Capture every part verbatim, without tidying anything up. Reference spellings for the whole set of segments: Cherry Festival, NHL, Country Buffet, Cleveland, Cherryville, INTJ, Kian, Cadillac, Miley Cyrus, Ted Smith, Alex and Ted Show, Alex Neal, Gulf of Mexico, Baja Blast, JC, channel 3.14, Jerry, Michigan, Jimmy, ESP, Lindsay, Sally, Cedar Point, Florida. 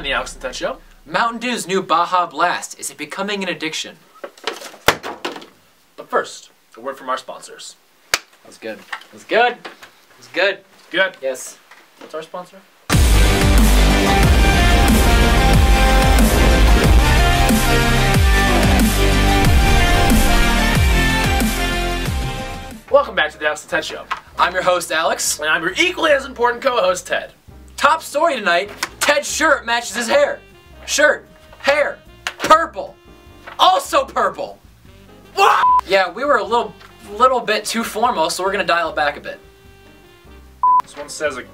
on the Alex and Ted Show. Mountain Dew's new Baja Blast. Is it becoming an addiction? But first, a word from our sponsors. That was good. That was good. That was good. Good. Yes. What's our sponsor? Welcome back to the Alex and Ted Show. I'm your host, Alex. And I'm your equally as important co-host, Ted. Top story tonight, Ted's shirt matches his hair. Shirt, hair, purple, also purple. What? Yeah, we were a little, little bit too formal, so we're gonna dial it back a bit. This one says a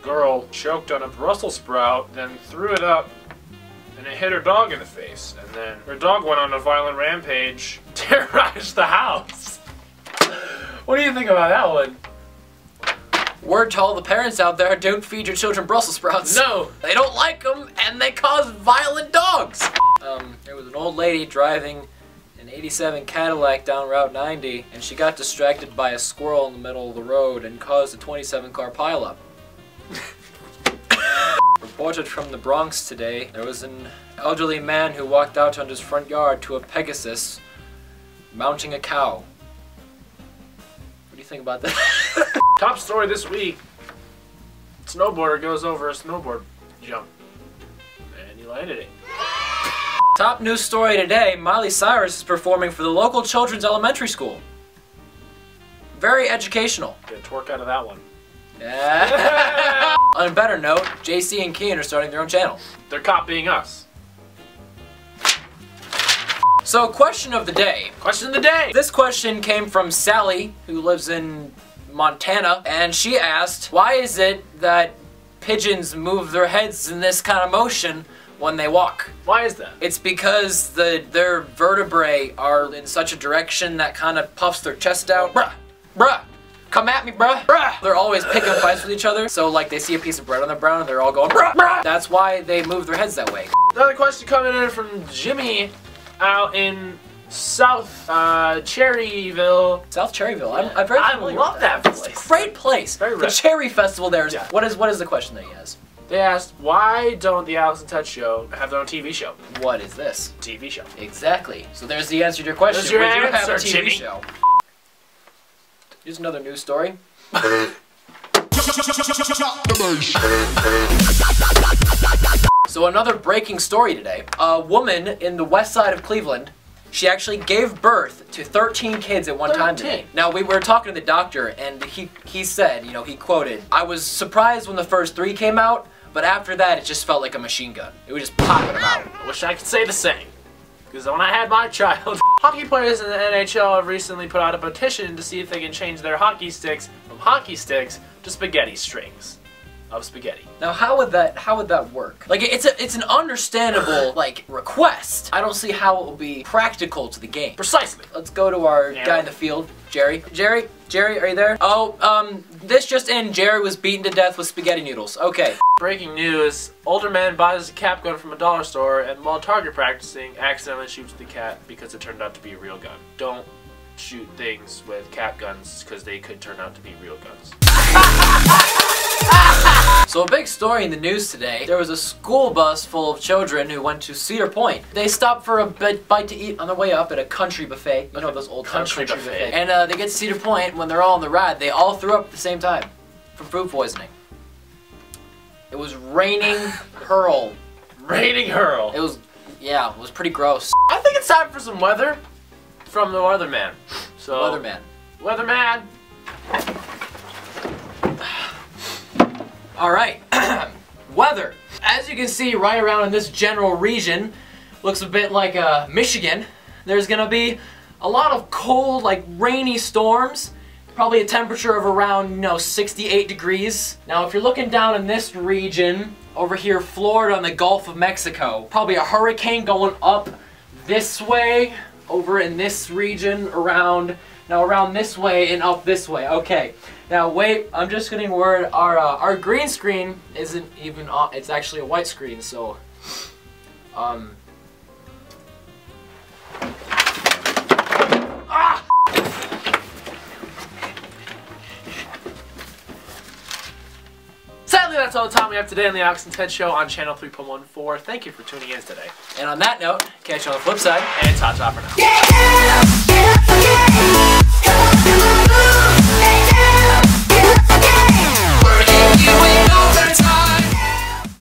girl choked on a Brussels sprout, then threw it up, and it hit her dog in the face. And then her dog went on a violent rampage, terrorized the house. What do you think about that one? Word to all the parents out there, don't feed your children Brussels sprouts. No! They don't like them, and they cause violent dogs! Um, there was an old lady driving an eighty-seven Cadillac down Route ninety, and she got distracted by a squirrel in the middle of the road and caused a twenty-seven car pileup. Reported from the Bronx today, there was an elderly man who walked out onto his front yard to a Pegasus mounting a cow. What do you think about that? Top story this week, snowboarder goes over a snowboard jump, and he landed it. Top news story today, Miley Cyrus is performing for the local children's elementary school. Very educational. Get a twerk out of that one. Yeah. On a better note, J C and Kian are starting their own channel. They're copying us. So, question of the day. Question of the day! This question came from Sally, who lives in Montana, and she asked, why is it that pigeons move their heads in this kind of motion when they walk? Why is that? It's because the their vertebrae are in such a direction that kind of puffs their chest out. Bruh! Bruh! Come at me, bruh! Bruh! They're always picking fights with each other, so like they see a piece of bread on the ground and they're all going, bruh! Bruh! That's why they move their heads that way. Another question coming in from Jimmy out in South uh, Cherryville. South Cherryville. Yeah. I'm, I'm very familiar I love with that. that place. It's a great place. Very the Cherry Festival there is. Yeah. What is what is the question that he has? They asked, why don't the Alex and Ted Show have their own T V show? What is this? T V show. Exactly. So there's the answer to your question. There's your Would answer, you have a T V Jimmy? show? Here's another news story. So another breaking story today. A woman in the west side of Cleveland. She actually gave birth to thirteen kids at one time today. Now, we were talking to the doctor, and he, he said, you know, he quoted, I was surprised when the first three came out, but after that, it just felt like a machine gun. It was just popping them out. I wish I could say the same, because when I had my child... Hockey players in the N H L have recently put out a petition to see if they can change their hockey sticks from hockey sticks to spaghetti strings. Of spaghetti. Now, how would that how would that work? Like, it's a it's an understandable like request. I don't see how it will be practical to the game. Precisely. Let's go to our yeah. guy in the field, Jerry. Jerry, Jerry, are you there? Oh, um, this just in. Jerry was beaten to death with spaghetti noodles. Okay. Breaking news: older man buys a cap gun from a dollar store, and while target practicing, accidentally shoots the cat because it turned out to be a real gun. Don't shoot things with cap guns because they could turn out to be real guns. So a big story in the news today, there was a school bus full of children who went to Cedar Point. They stopped for a bit, bite to eat on the way up at a Country Buffet. You know those old Country, country buffet. buffet. And uh, they get to Cedar Point, when they're all on the ride, they all threw up at the same time from food poisoning. It was raining hurl. Raining hurl. It was, yeah, it was pretty gross. I think it's time for some weather from the weatherman. So, weatherman. Weatherman. Alright, weather. As you can see right around in this general region, looks a bit like uh, Michigan, there's going to be a lot of cold, like rainy storms, probably a temperature of around, you know, sixty-eight degrees. Now if you're looking down in this region, over here Florida on the Gulf of Mexico, probably a hurricane going up this way, over in this region, around, now around this way and up this way, okay. Now wait, I'm just getting word, our, uh, our green screen isn't even on, it's actually a white screen, so, um, ah! Sadly, that's all the time we have today on the Alex and Ted Show on channel three point one four. Thank you for tuning in today. And on that note, catch you on the flip side, and ta-ta for now. Yeah!